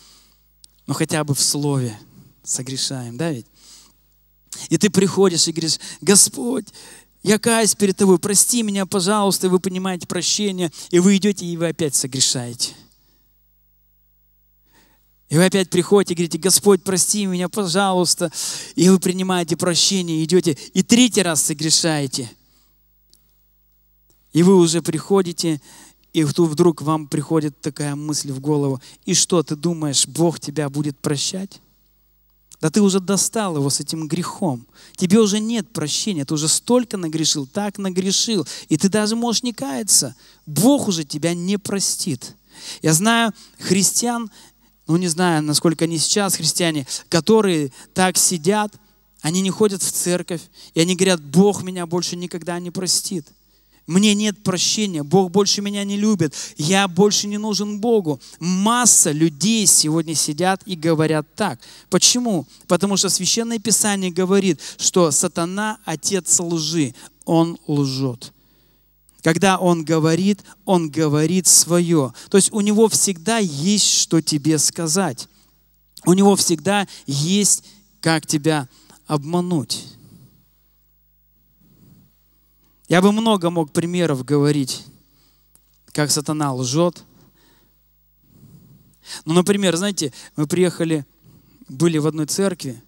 Но хотя бы в слове. Согрешаем, да ведь? И ты приходишь и говоришь, Господь, я каюсь перед Тобой, прости меня, пожалуйста, и вы понимаете прощение, и вы идете, и вы опять согрешаете. И вы опять приходите и говорите, Господь, прости меня, пожалуйста, и вы принимаете прощение, идете, и третий раз согрешаете. И вы уже приходите, и вдруг вам приходит такая мысль в голову, и что, ты думаешь, Бог тебя будет прощать? Да ты уже достал его с этим грехом. Тебе уже нет прощения. Ты уже столько нагрешил, так нагрешил. И ты даже можешь не каяться. Бог уже тебя не простит. Я знаю христиан, ну не знаю, насколько они сейчас христиане, которые так сидят, они не ходят в церковь. И они говорят, Бог меня больше никогда не простит. Мне нет прощения. Бог больше меня не любит. Я больше не нужен Богу. Масса людей сегодня сидят и говорят так. Почему? Потому что Священное Писание говорит, что сатана – отец лжи. Он лжет. Когда он говорит свое. То есть у него всегда есть, что тебе сказать. У него всегда есть, как тебя обмануть. Я бы много мог примеров говорить, как сатана лжет. Ну, например, знаете, мы приехали, были в одной церкви,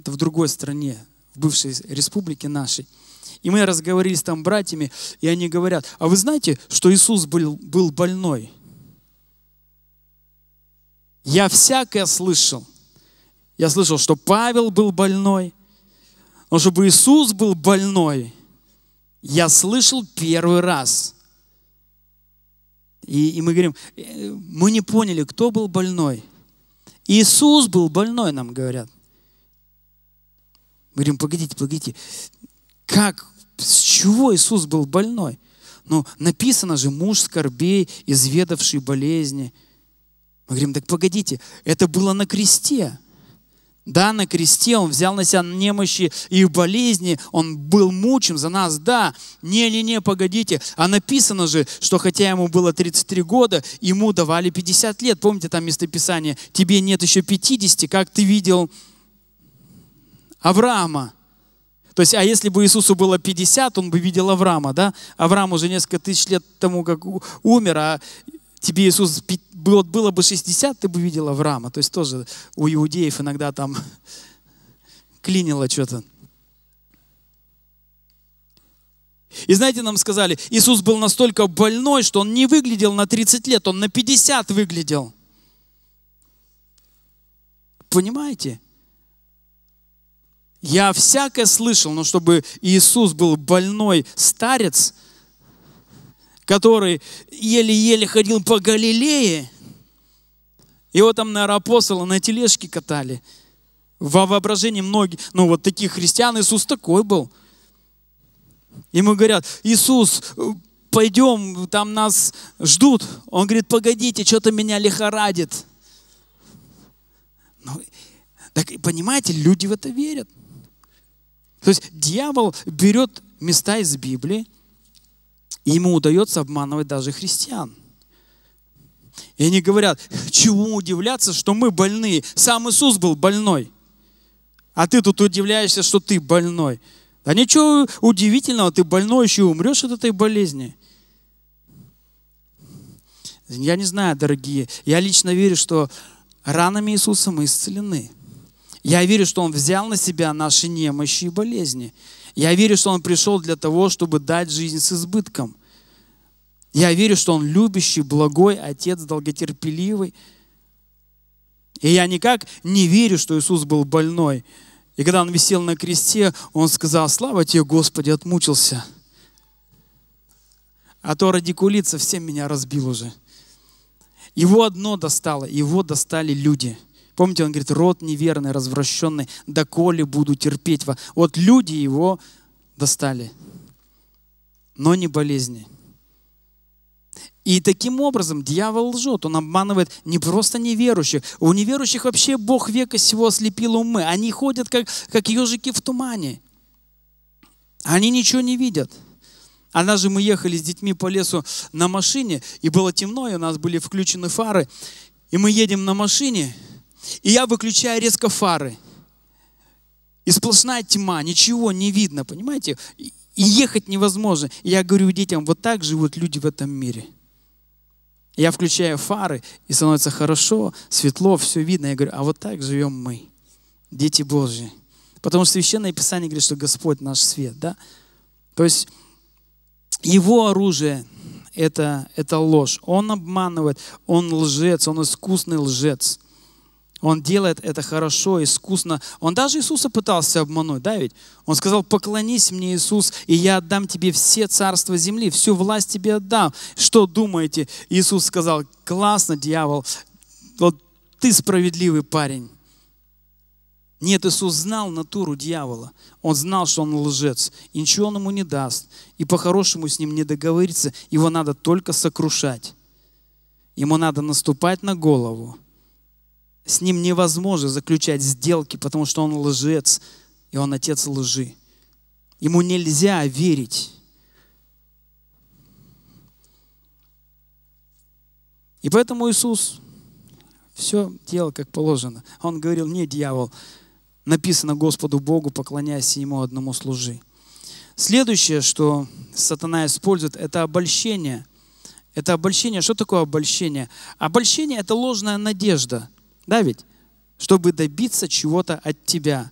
это в другой стране, в бывшей республике нашей. И мы разговорились там с братьями, и они говорят: а вы знаете, что Иисус был больной? Я всякое слышал. Я слышал, что Павел был больной. Но чтобы Иисус был больной, я слышал первый раз. И мы говорим, мы не поняли, кто был больной. Иисус был больной, нам говорят. Мы говорим, погодите. Как, с чего Иисус был больной? Ну, написано же, муж скорбей, изведавший болезни. Мы говорим, так погодите, это было на кресте. Да, на кресте Он взял на себя немощи и болезни, Он был мучим за нас, да. Не, погодите. А написано же, что хотя Ему было 33 года, Ему давали 50 лет. Помните там местописание? Тебе нет еще 50, как ты видел Авраама. То есть, а если бы Иисусу было 50, Он бы видел Авраама, да? Авраам уже несколько тысяч лет тому, как умер, а тебе Иисус было бы 60, ты бы видел Авраама. То есть тоже у иудеев иногда там клинило что-то. И знаете, нам сказали, Иисус был настолько больной, что Он не выглядел на 30 лет, Он на 50 выглядел. Понимаете? Я всякое слышал, но чтобы Иисус был больной старец, который еле-еле ходил по Галилее, его там на апостола на тележке катали. Во воображении многих, ну вот таких христиан, Иисус такой был. Ему говорят, Иисус, пойдем, там нас ждут. Он говорит, погодите, что-то меня лихорадит. Ну, так понимаете, люди в это верят. То есть дьявол берет места из Библии, и ему удается обманывать даже христиан. И они говорят, чему удивляться, что мы больные. Сам Иисус был больной. А ты тут удивляешься, что ты больной. Да ничего удивительного, ты больной, еще и умрешь от этой болезни. Я не знаю, дорогие, я лично верю, что ранами Иисуса мы исцелены. Я верю, что Он взял на себя наши немощи и болезни. Я верю, что Он пришел для того, чтобы дать жизнь с избытком. Я верю, что Он любящий, благой Отец, долготерпеливый. И я никак не верю, что Иисус был больной. И когда Он висел на кресте, Он сказал, слава Тебе, Господи, отмучился. А то радикулит совсем меня разбил уже. Его одно достало, Его достали люди. Помните, Он говорит, род неверный, развращенный, доколе буду терпеть. Вот люди Его достали, но не болезни. И таким образом дьявол лжет, он обманывает не просто неверующих. У неверующих вообще Бог века сего ослепил умы. Они ходят, как ежики в тумане. Они ничего не видят. Однажды мы ехали с детьми по лесу на машине, и было темно, и у нас были включены фары. И мы едем на машине, и я выключаю резко фары. И сплошная тьма, ничего не видно, понимаете? И ехать невозможно. И я говорю детям, вот так живут люди в этом мире. Я включаю фары, и становится хорошо, светло, все видно. Я говорю, а вот так живем мы, дети Божьи. Потому что Священное Писание говорит, что Господь наш свет, да? То есть Его оружие – это ложь. Он обманывает, он лжец, он искусный лжец. Он делает это хорошо, искусно. Он даже Иисуса пытался обмануть, да ведь? Он сказал, поклонись мне, Иисус, и я отдам тебе все царства земли, всю власть тебе отдам. Что думаете? Иисус сказал, классно, дьявол, вот ты справедливый парень. Нет, Иисус знал натуру дьявола. Он знал, что он лжец, и ничего он ему не даст. И по-хорошему с ним не договориться, его надо только сокрушать. Ему надо наступать на голову. С ним невозможно заключать сделки, потому что он лжец, и он отец лжи. Ему нельзя верить. И поэтому Иисус все делал как положено. Он говорил: не, дьявол, написано: Господу Богу поклоняйся, Ему одному служи. Следующее, что сатана использует, это обольщение. Это обольщение. Что такое обольщение? Обольщение – это ложная надежда. Да ведь? Чтобы добиться чего-то от тебя.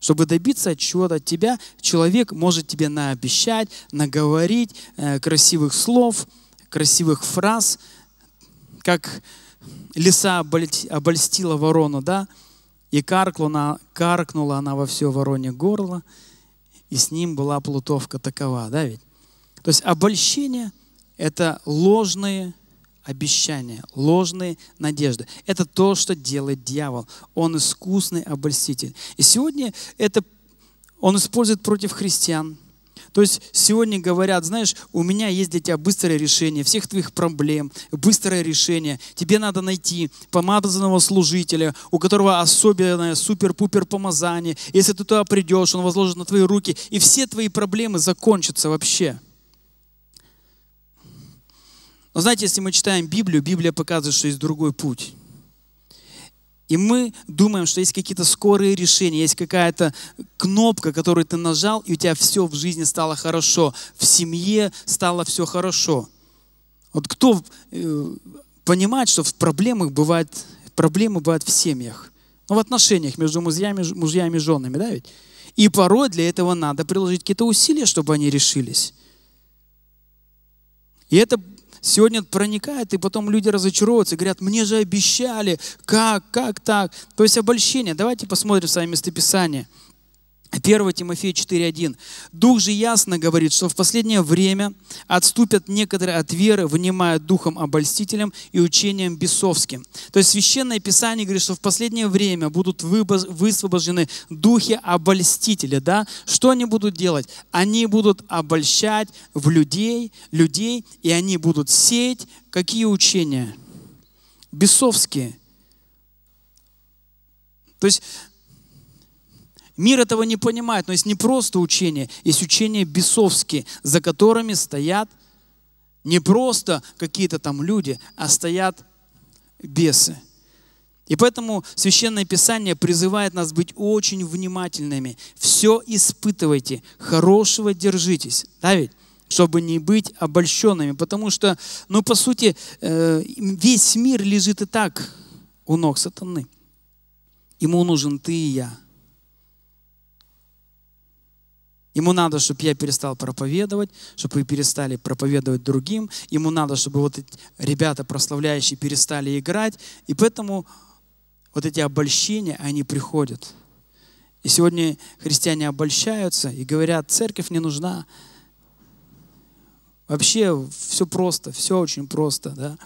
Чтобы добиться чего-то от тебя, человек может тебе наобещать, наговорить красивых слов, красивых фраз, как лиса обольстила ворону, да? И каркнула она во все воронье горло, и с ним была плутовка такова, да ведь? То есть обольщение – это ложные обещания, ложные надежды. Это то, что делает дьявол. Он искусный обольститель. И сегодня это он использует против христиан. То есть сегодня говорят: знаешь, у меня есть для тебя быстрое решение всех твоих проблем, быстрое решение. Тебе надо найти помазанного служителя, у которого особенное супер-пупер помазание. Если ты туда придешь, он возложит на твои руки, и все твои проблемы закончатся вообще. Но знаете, если мы читаем Библию, Библия показывает, что есть другой путь. И мы думаем, что есть какие-то скорые решения, есть какая-то кнопка, которую ты нажал, и у тебя все в жизни стало хорошо, в семье стало все хорошо. Вот кто понимает, что в проблемах проблемы бывают в семьях, ну, в отношениях между мужьями и женами, да ведь? И порой для этого надо приложить какие-то усилия, чтобы они решились. И это сегодня проникает, и потом люди разочаровываются, говорят: мне же обещали, как так? То есть обольщение. Давайте посмотрим с вами местописание. 1 Тимофея 4:1. «Дух же ясно говорит, что в последнее время отступят некоторые от веры, внимая духом обольстителям и учением бесовским». То есть Священное Писание говорит, что в последнее время будут высвобождены духи обольстителя. Да? Что они будут делать? Они будут обольщать в людей, и они будут сеять какие учения? Бесовские. То есть мир этого не понимает, но есть не просто учения, есть учения бесовские, за которыми стоят не просто какие-то там люди, а стоят бесы. И поэтому Священное Писание призывает нас быть очень внимательными. Все испытывайте, хорошего держитесь, да ведь? Чтобы не быть обольщенными, потому что, ну, по сути, весь мир лежит и так у ног сатаны. Ему нужен ты и я. Ему надо, чтобы я перестал проповедовать, чтобы вы перестали проповедовать другим. Ему надо, чтобы вот эти ребята прославляющие перестали играть. И поэтому вот эти обольщения, они приходят. И сегодня христиане обольщаются и говорят: церковь не нужна. Вообще все просто, все очень просто. Да?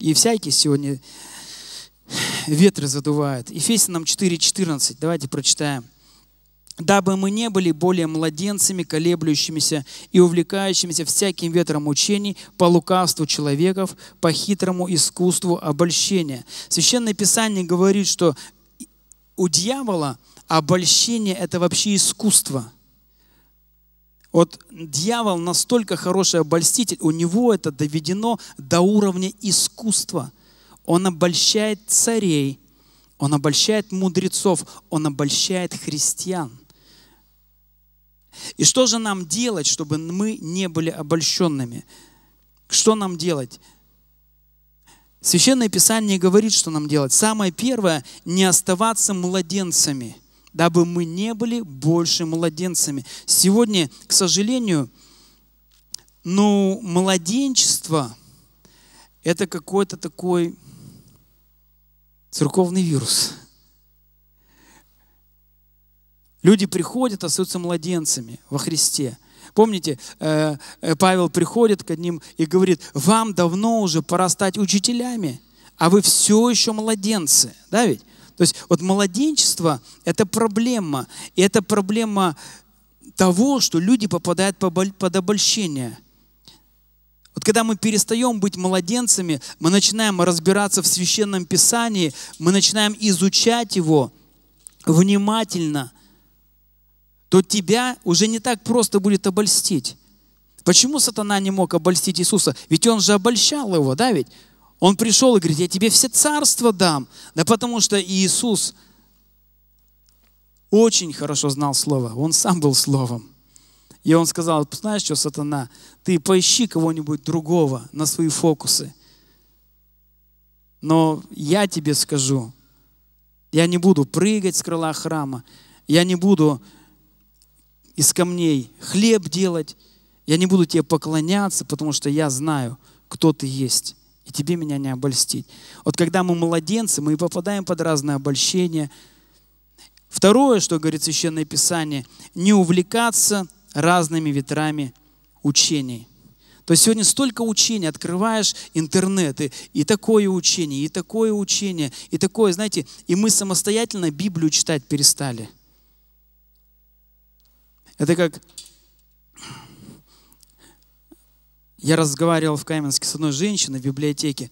И всякие сегодня ветры задувают. Ефесянам 4:14, давайте прочитаем. «Дабы мы не были более младенцами, колеблющимися и увлекающимися всяким ветром учений по лукавству человеков, по хитрому искусству обольщения». Священное Писание говорит, что у дьявола обольщение – это вообще искусство. Вот дьявол настолько хороший обольститель, у него это доведено до уровня искусства. Он обольщает царей, он обольщает мудрецов, он обольщает христиан. И что же нам делать, чтобы мы не были обольщенными? Что нам делать? Священное Писание говорит, что нам делать. Самое первое – не оставаться младенцами, дабы мы не были больше младенцами. Сегодня, к сожалению, ну, младенчество – это какой-то такой церковный вирус. Люди приходят, остаются младенцами во Христе. Помните, Павел приходит к одним и говорит: вам давно уже пора стать учителями, а вы все еще младенцы. Да ведь? То есть вот младенчество – это проблема. И это проблема того, что люди попадают под обольщение. Вот когда мы перестаем быть младенцами, мы начинаем разбираться в Священном Писании, мы начинаем изучать его внимательно, то тебя уже не так просто будет обольстить. Почему сатана не мог обольстить Иисуса? Ведь он же обольщал его, да ведь? Он пришел и говорит, я тебе все царства дам. Да потому что Иисус очень хорошо знал Слово. Он сам был Словом. И он сказал, знаешь что, сатана, ты поищи кого-нибудь другого на свои фокусы. Но я тебе скажу, я не буду прыгать с крыла храма, я не буду из камней хлеб делать, я не буду тебе поклоняться, потому что я знаю, кто ты есть, и тебе меня не обольстить. Вот когда мы младенцы, мы попадаем под разные обольщения. Второе, что говорит Священное Писание, не увлекаться разными ветрами учений. То есть сегодня столько учений, открываешь интернет, и такое учение, и такое учение, и такое, знаете, и мы самостоятельно Библию читать перестали. Это как... Я разговаривал в Каменске с одной женщиной в библиотеке,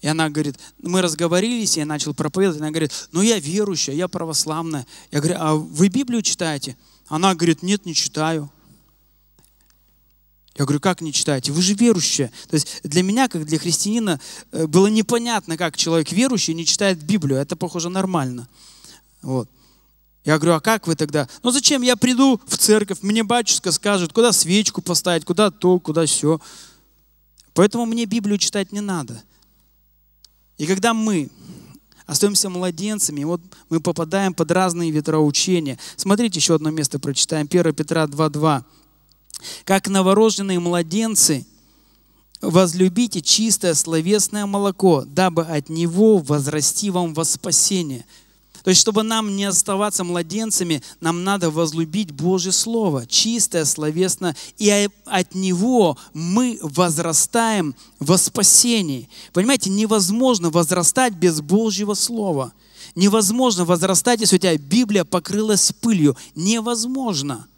и она говорит, мы разговорились, я начал проповедовать, она говорит, ну я верующая, я православная. Я говорю, а вы Библию читаете? Она говорит, нет, не читаю. Я говорю, как не читаете? Вы же верующие. То есть для меня, как для христианина, было непонятно, как человек верующий не читает Библию. Это, похоже, нормально. Вот. Я говорю, а как вы тогда? Ну зачем? Я приду в церковь, мне батюшка скажет, куда свечку поставить, куда то, куда все. Поэтому мне Библию читать не надо. И когда мы остаемся младенцами, и вот мы попадаем под разные ветра учения. Смотрите, еще одно место прочитаем. 1 Петра 2:2. Как новорожденные младенцы, возлюбите чистое словесное молоко, дабы от него возрасти вам во спасение. То есть, чтобы нам не оставаться младенцами, нам надо возлюбить Божье Слово, чистое, словесное, и от него мы возрастаем во спасении. Понимаете, невозможно возрастать без Божьего Слова. Невозможно возрастать, если у тебя Библия покрылась пылью. Невозможно.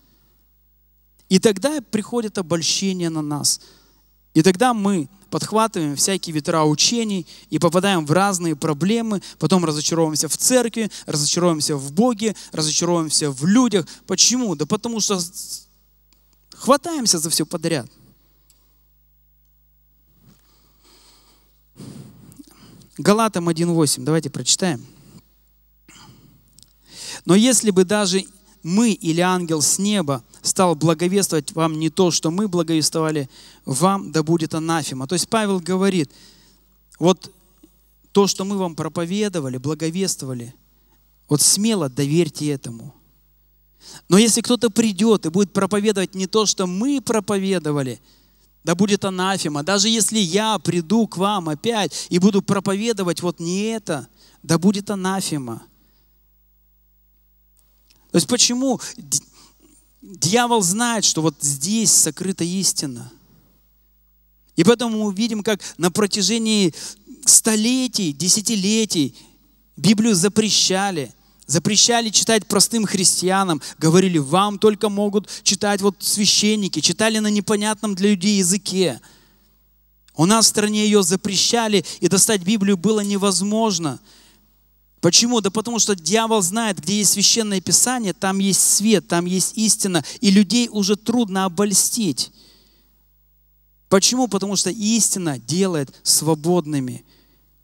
И тогда приходит обольщение на нас. И тогда мы подхватываем всякие ветра учений и попадаем в разные проблемы, потом разочаровываемся в церкви, разочаровываемся в Боге, разочаровываемся в людях. Почему? Да потому что хватаемся за все подряд. Галатам 1:8, давайте прочитаем. Но если бы даже мы или ангел с неба стал благовествовать вам не то, что мы благовествовали вам, да будет анафема. То есть Павел говорит, вот то, что мы вам проповедовали, благовествовали, вот смело доверьте этому. Но если кто-то придет и будет проповедовать не то, что мы проповедовали, да будет анафема. Даже если я приду к вам опять и буду проповедовать вот не это, да будет анафема. То есть почему дьявол знает, что вот здесь сокрыта истина. И поэтому мы видим, как на протяжении столетий, десятилетий Библию запрещали. Запрещали читать простым христианам. Говорили, вам только могут читать вот священники. Читали на непонятном для людей языке. У нас в стране ее запрещали, и достать Библию было невозможно. Почему? Да потому что дьявол знает, где есть Священное Писание, там есть свет, там есть истина, и людей уже трудно обольстить. Почему? Потому что истина делает свободными.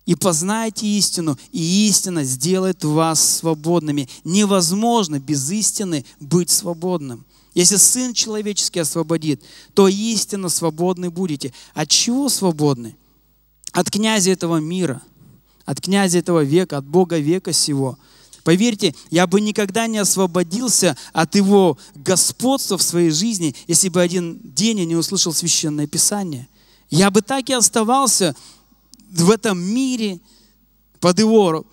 И познайте истину, и истина сделает вас свободными. Невозможно без истины быть свободным. Если Сын Человеческий освободит, то истинно свободны будете. От чего свободны? От князя этого мира. От князя этого века, от Бога века сего. Поверьте, я бы никогда не освободился от его господства в своей жизни, если бы один день я не услышал Священное Писание. Я бы так и оставался в этом мире под его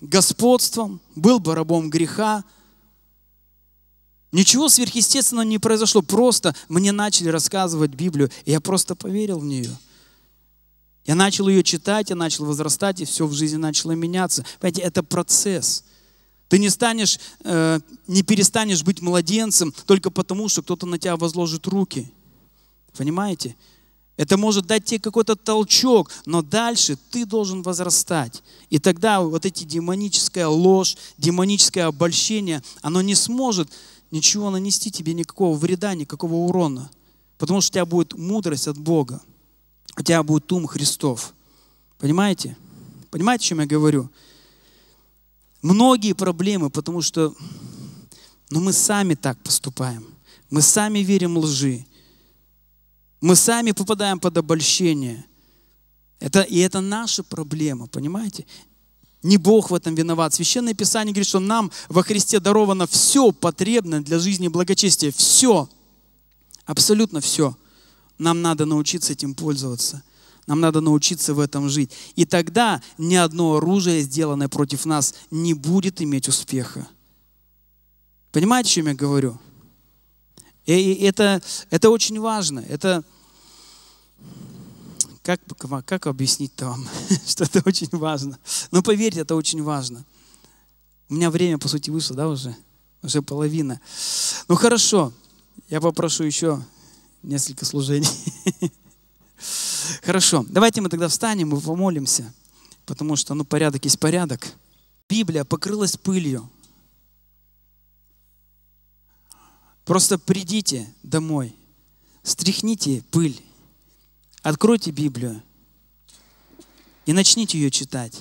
господством, был бы рабом греха. Ничего сверхъестественного не произошло, просто мне начали рассказывать Библию, и я просто поверил в нее. Я начал ее читать, я начал возрастать, и все в жизни начало меняться. Понимаете, это процесс. Ты не перестанешь быть младенцем только потому, что кто-то на тебя возложит руки. Понимаете? Это может дать тебе какой-то толчок, но дальше ты должен возрастать. И тогда вот эта демоническая ложь, демоническое обольщение, оно не сможет ничего нанести тебе, никакого вреда, никакого урона. Потому что у тебя будет мудрость от Бога. У тебя будет ум Христов. Понимаете? Понимаете, о чем я говорю? Многие проблемы, потому что мы сами так поступаем. Мы сами верим лжи. Мы сами попадаем под обольщение. Это наша проблема, понимаете? Не Бог в этом виноват. Священное Писание говорит, что нам во Христе даровано все потребное для жизни и благочестия. Все. Абсолютно все. Нам надо научиться этим пользоваться. Нам надо научиться в этом жить. И тогда ни одно оружие, сделанное против нас, не будет иметь успеха. Понимаете, о чем я говорю? И это очень важно. Это как объяснить-то вам, что это очень важно? Но поверьте, это очень важно. У меня время, по сути, вышло, да, уже? Уже половина. Ну хорошо, я попрошу еще несколько служений. Хорошо, давайте мы тогда встанем и помолимся, потому что, порядок есть порядок. Библия покрылась пылью. Просто придите домой, стряхните пыль, откройте Библию и начните ее читать.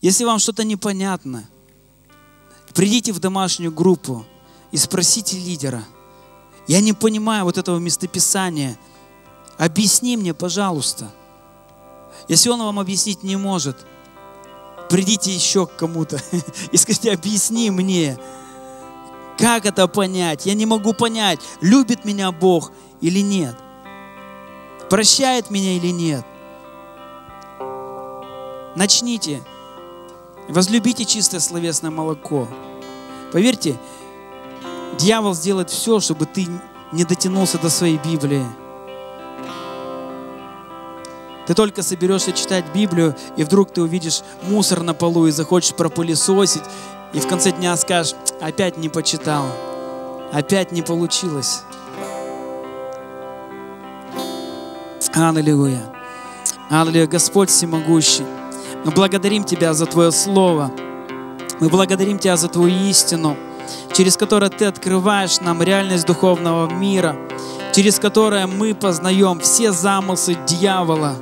Если вам что-то непонятно, придите в домашнюю группу и спросите лидера. Я не понимаю вот этого местописания. Объясни мне, пожалуйста. Если он вам объяснить не может, придите еще к кому-то и скажите, объясни мне. Как это понять? Я не могу понять, любит меня Бог или нет. Прощает меня или нет. Начните. Возлюбите чистое словесное молоко. Поверьте, дьявол сделает все, чтобы ты не дотянулся до своей Библии. Ты только соберешься читать Библию, и вдруг ты увидишь мусор на полу и захочешь пропылесосить. И в конце дня скажешь, опять не почитал, опять не получилось. Аллилуйя. Аллилуйя, Господь всемогущий. Мы благодарим Тебя за Твое Слово. Мы благодарим Тебя за Твою истину, через которую Ты открываешь нам реальность духовного мира, через которую мы познаем все замыслы дьявола.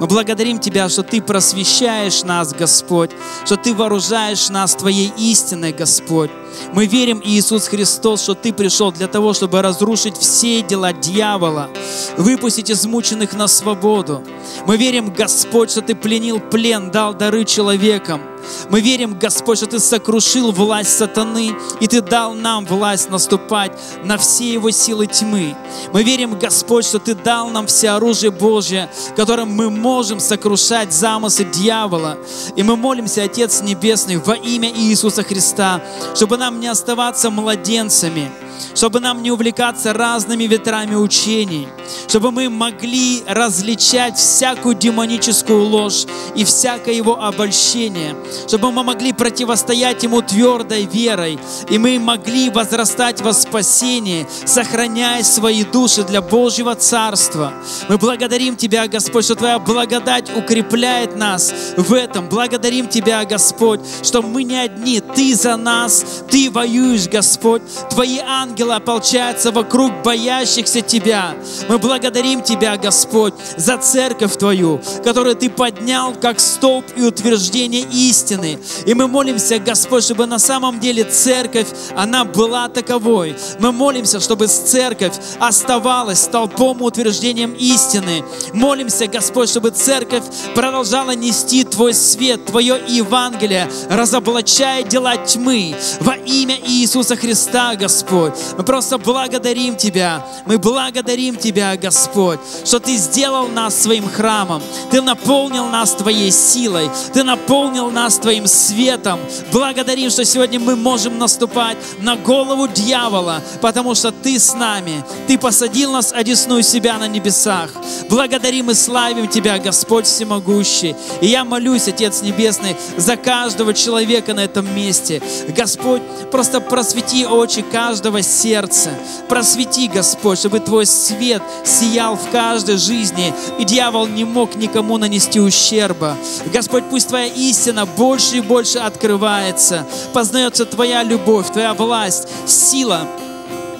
Мы благодарим Тебя, что Ты просвещаешь нас, Господь, что Ты вооружаешь нас Твоей истиной, Господь. Мы верим, Иисус Христос, что Ты пришел для того, чтобы разрушить все дела дьявола, выпустить измученных на свободу. Мы верим, Господь, что Ты пленил плен, дал дары человекам. Мы верим, Господь, что Ты сокрушил власть сатаны, и Ты дал нам власть наступать на все его силы тьмы. Мы верим, Господь, что Ты дал нам все оружие Божье, которым мы можем сокрушать замыслы дьявола. И мы молимся, Отец Небесный, во имя Иисуса Христа, чтобы нам не оставаться младенцами, чтобы нам не увлекаться разными ветрами учений, чтобы мы могли различать всякую демоническую ложь и всякое его обольщение, чтобы мы могли противостоять ему твердой верой, и мы могли возрастать во спасении, сохраняя свои души для Божьего Царства. Мы благодарим Тебя, Господь, что Твоя благодать укрепляет нас в этом. Благодарим Тебя, Господь, что мы не одни, Ты за нас, Ты воюешь, Господь, Твои ангелы ополчаются вокруг боящихся Тебя. Мы благодарим Тебя, Господь, за церковь Твою, которую Ты поднял как столб и утверждение истины. И мы молимся, Господь, чтобы на самом деле церковь, она была таковой. Мы молимся, чтобы церковь оставалась столпом и утверждением истины. Молимся, Господь, чтобы церковь продолжала нести Твой свет, Твое Евангелие, разоблачая дела тьмы. Во имя Иисуса Христа, Господь, мы просто благодарим Тебя. Мы благодарим Тебя, Господь, что Ты сделал нас своим храмом. Ты наполнил нас Твоей силой. Ты наполнил нас Твоим светом. Благодарим, что сегодня мы можем наступать на голову дьявола, потому что Ты с нами. Ты посадил нас одесную себя на небесах. Благодарим и славим Тебя, Господь всемогущий. И я молюсь, Отец Небесный, за каждого человека на этом месте. вместе. Господь, просто просвети очи каждого сердца. Просвети, Господь, чтобы Твой свет сиял в каждой жизни, и дьявол не мог никому нанести ущерба. Господь, пусть Твоя истина больше и больше открывается. Познается Твоя любовь, Твоя власть, сила,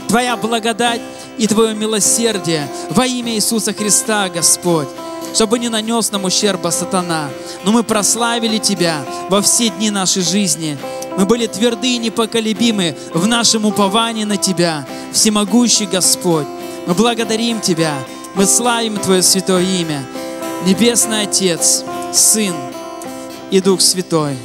Твоя благодать и Твое милосердие во имя Иисуса Христа, Господь, чтобы не нанес нам ущерба сатана. Но мы прославили Тебя во все дни нашей жизни. Мы были тверды и непоколебимы в нашем уповании на Тебя, всемогущий Господь. Мы благодарим Тебя, мы славим Твое святое имя. Небесный Отец, Сын и Дух Святой.